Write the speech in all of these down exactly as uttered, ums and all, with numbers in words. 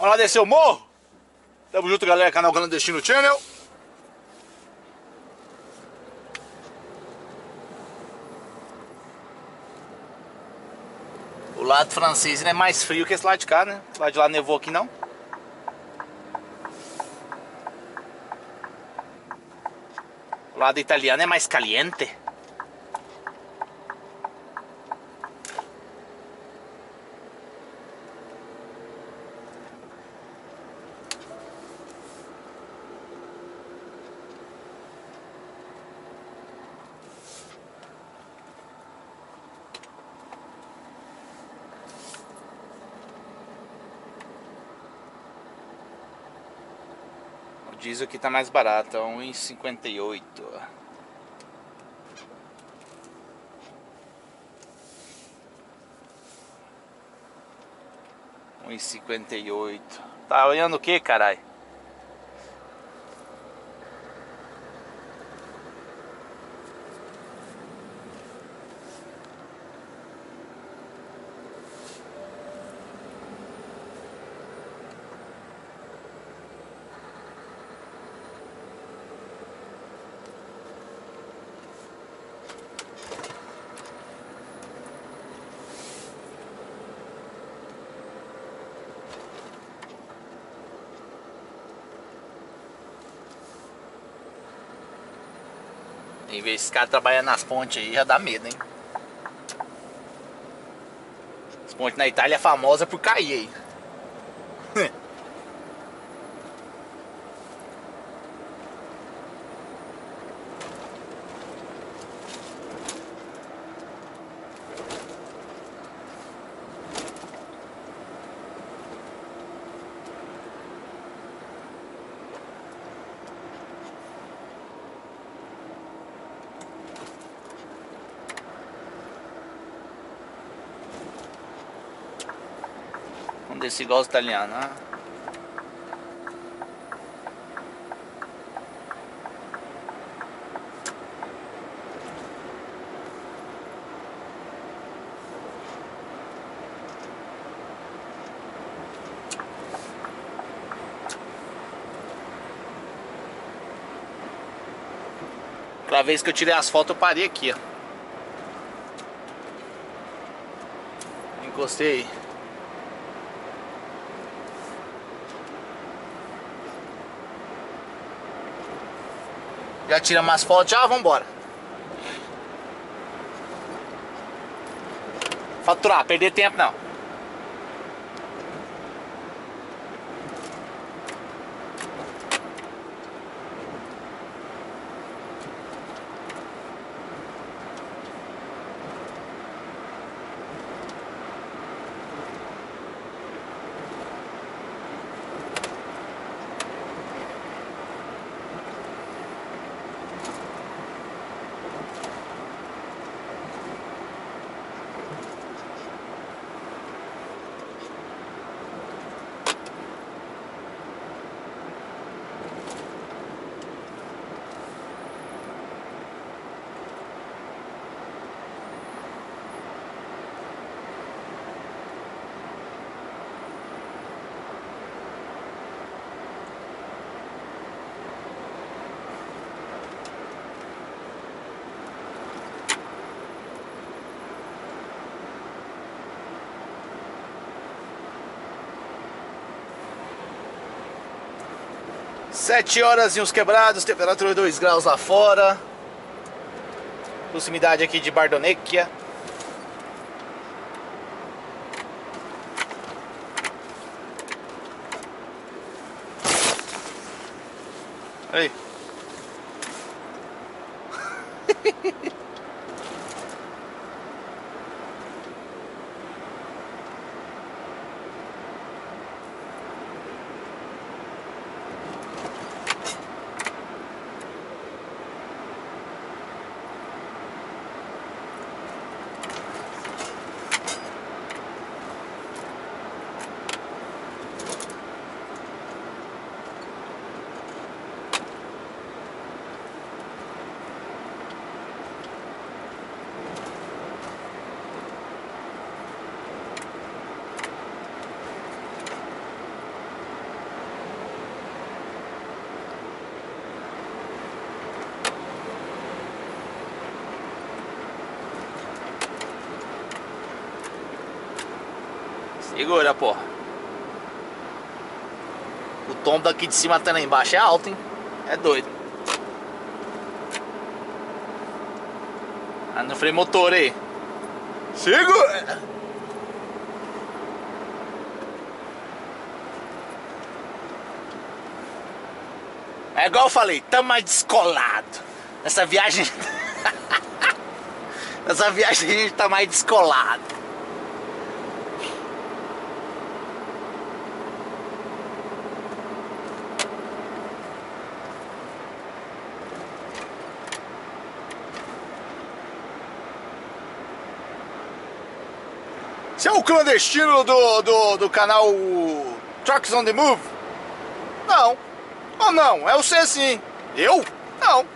Vamos lá descer o morro. Tamo junto, galera, canal Clandestino Channel. O lado francês é mais frio que esse lado de cá, né? Esse lado de lá nevou aqui não. O lado italiano é mais caliente. Diesel aqui tá mais barato, um e cinquenta e oito. um e cinquenta e oito. Tá olhando o que, carai? Em vez desse cara trabalhando nas pontes aí, já dá medo, hein? As pontes na Itália é famosa por cair aí. Desse igual os italianos, né? Aquela vez que eu tirei as fotos, eu parei aqui, ó. Encostei. Já tira mais foto, já vamos embora. Faturar, perder tempo não. sete horas e uns quebrados, temperatura dois graus lá fora. Proximidade aqui de Bardonecchia. Aí. Segura, porra. O tombo daqui de cima até lá embaixo é alto, hein? É doido. Ah, no freio motor aí. Segura! É igual eu falei, tá mais descolado. Nessa viagem... Nessa viagem a gente tá mais descolado. Você é o clandestino do, do, do canal Trucks on the Move? Não. Ou não? É o C sim. Eu? Não.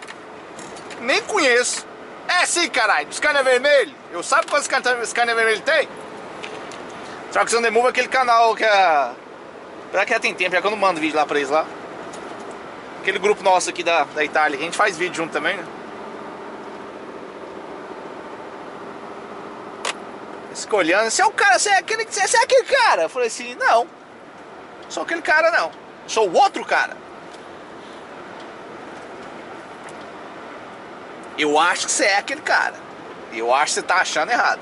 Nem conheço. É sim, caralho. Scania vermelho. Eu sabe quantos Scania vermelho tem? Trucks on the Move é aquele canal que a... Será que já tem tempo? Já que eu não mando vídeo lá pra eles lá. Aquele grupo nosso aqui da, da Itália. A gente faz vídeo junto também, né? Escolhendo. Você é o cara, você é aquele, você é aquele cara. Eu falei assim, não. Sou aquele cara, não. Sou o outro cara. Eu acho que você é aquele cara. Eu acho que você tá achando errado.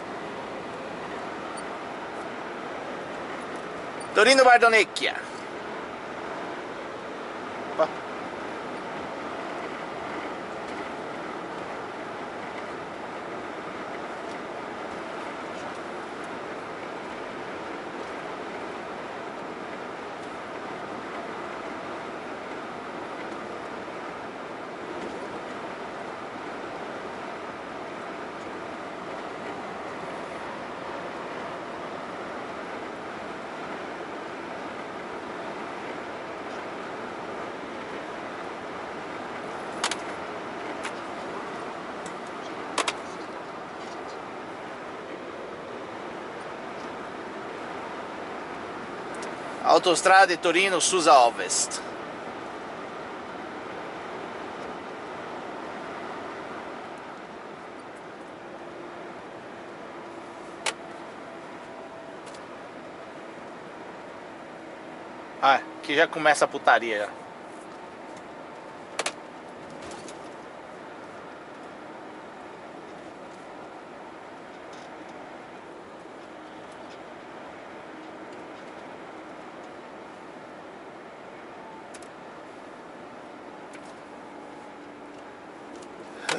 Torino, Bardonecchia. Opa. Autostrada di Torino Susa Ovest. Ah, aqui já começa a putaria.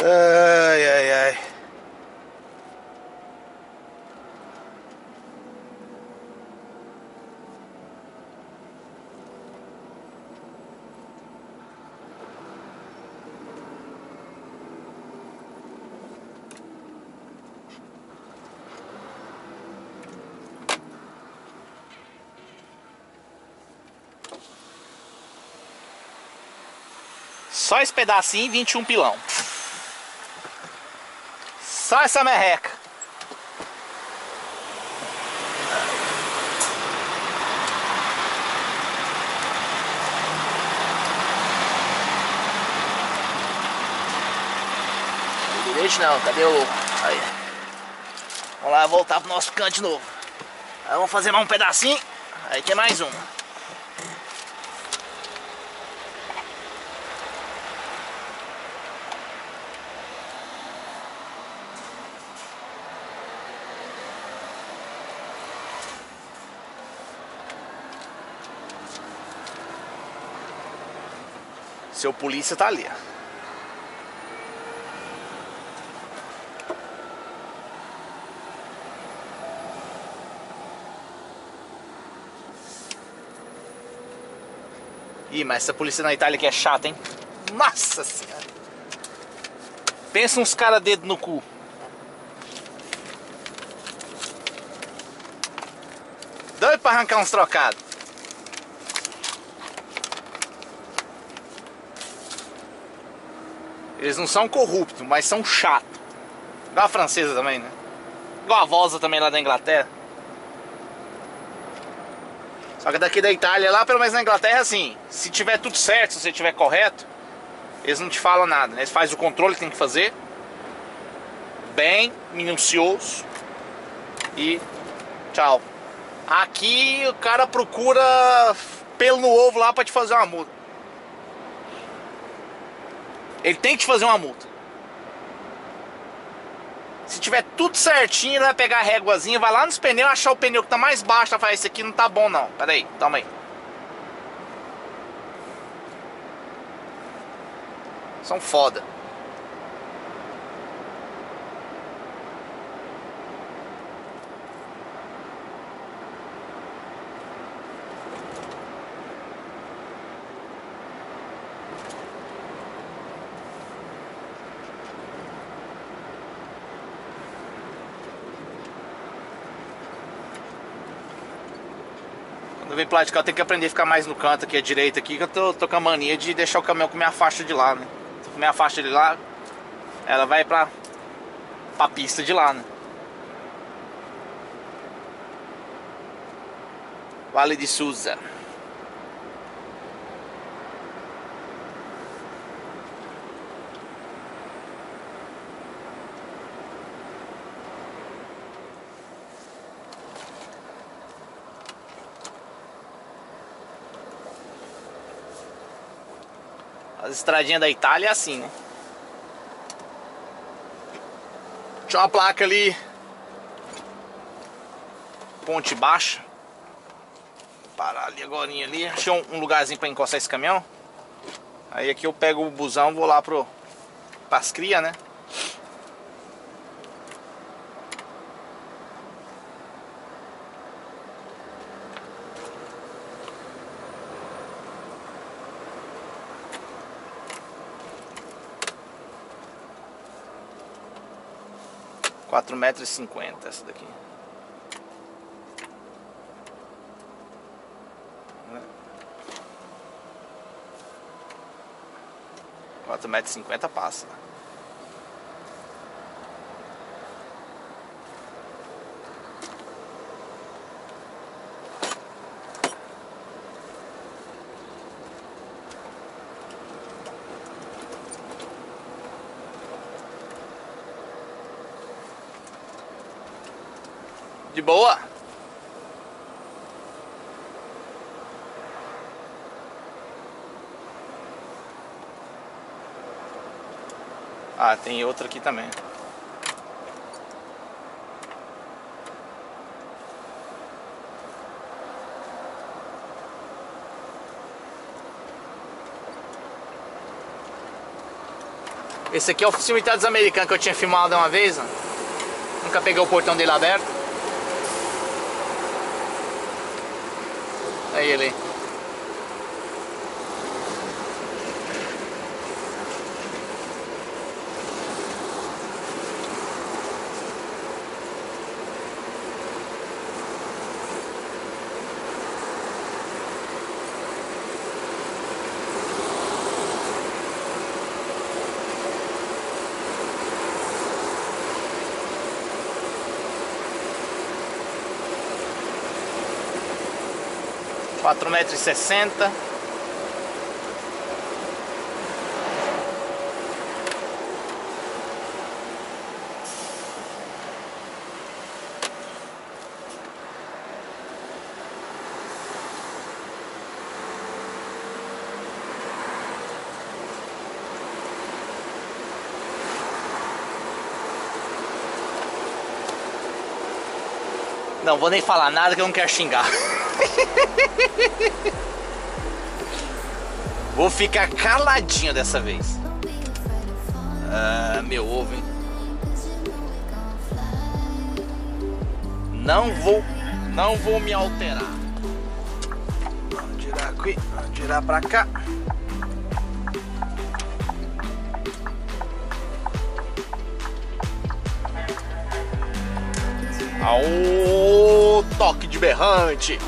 Ai, ai, ai. Só esse pedacinho, vinte e um pilão. Só essa merreca. Direito não, cadê o... Aí. Vamos lá voltar pro nosso canto de novo. Aí vamos fazer mais um pedacinho. Aí tem mais um. Seu polícia tá ali, ó. Ih, mas essa polícia na Itália que é chata, hein? Nossa senhora! Pensa uns caras dedo no cu. Doido pra arrancar uns trocados. Eles não são corruptos, mas são chatos. Igual a francesa também, né? Igual a vosa também lá da Inglaterra. Só que daqui da Itália, lá pelo menos na Inglaterra, assim, se tiver tudo certo, se você estiver correto, eles não te falam nada, né? Eles fazem o controle que tem que fazer. Bem minucioso. E tchau. Aqui o cara procura pelo no ovo lá pra te fazer uma multa. Ele tem que te fazer uma multa. Se tiver tudo certinho, ele vai pegar a réguazinha, vai lá nos pneus, achar o pneu que tá mais baixo, vai falar, esse aqui não tá bom não. Pera aí, toma aí. São foda. Eu vim platicar, eu tenho que aprender a ficar mais no canto aqui, à direita aqui, que eu tô, tô com a mania de deixar o caminhão com minha faixa de lá, né? Tô com minha faixa de lá, ela vai pra, pra pista de lá, né? Vale de Susa. As estradinhas da Itália é assim, né? Tinha uma placa ali, ponte baixa. Vou parar ali agorinha ali. Achei um, um lugarzinho pra encostar esse caminhão. Aí aqui eu pego o busão, vou lá pro pras cria, né? quatro metros e cinquenta essa daqui. quatro metros e cinquenta passa. De boa. Ah, tem outra aqui também. Esse aqui é o cemitério dos americanos que eu tinha filmado uma vez, ó. Nunca peguei o portão dele aberto. Aí ele. quatro metros e sessenta. Não vou nem falar nada que eu não quero xingar. Vou ficar caladinho dessa vez. Ah, meu ovo, hein? Não vou, não vou me alterar. Vou girar aqui, vou girar pra cá. Aô, toque de berrante.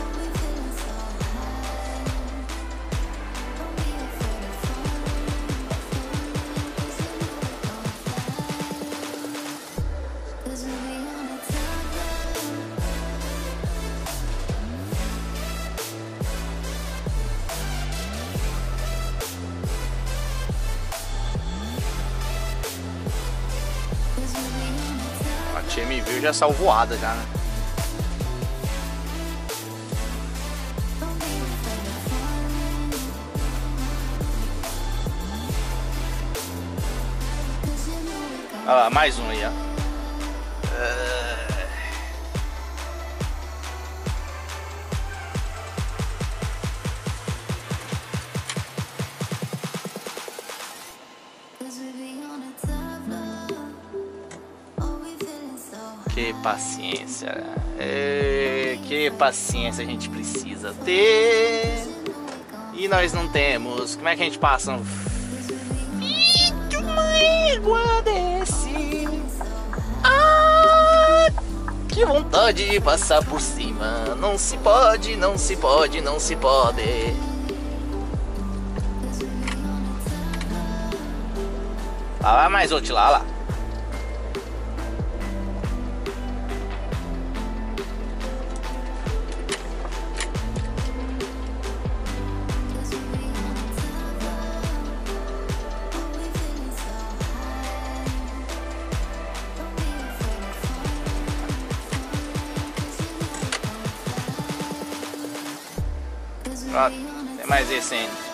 A tia me viu já saiu voada já, né? Olha lá, mais um aí, ó. Que paciência, é, que paciência a gente precisa ter. E nós não temos. Como é que a gente passa um vídeo, uma égua desse? Ah, que vontade de passar por cima. Não se pode, não se pode, não se pode. Ah, lá, mais outro lá, lá. Pronto, tem mais esse ainda.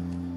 Thank you.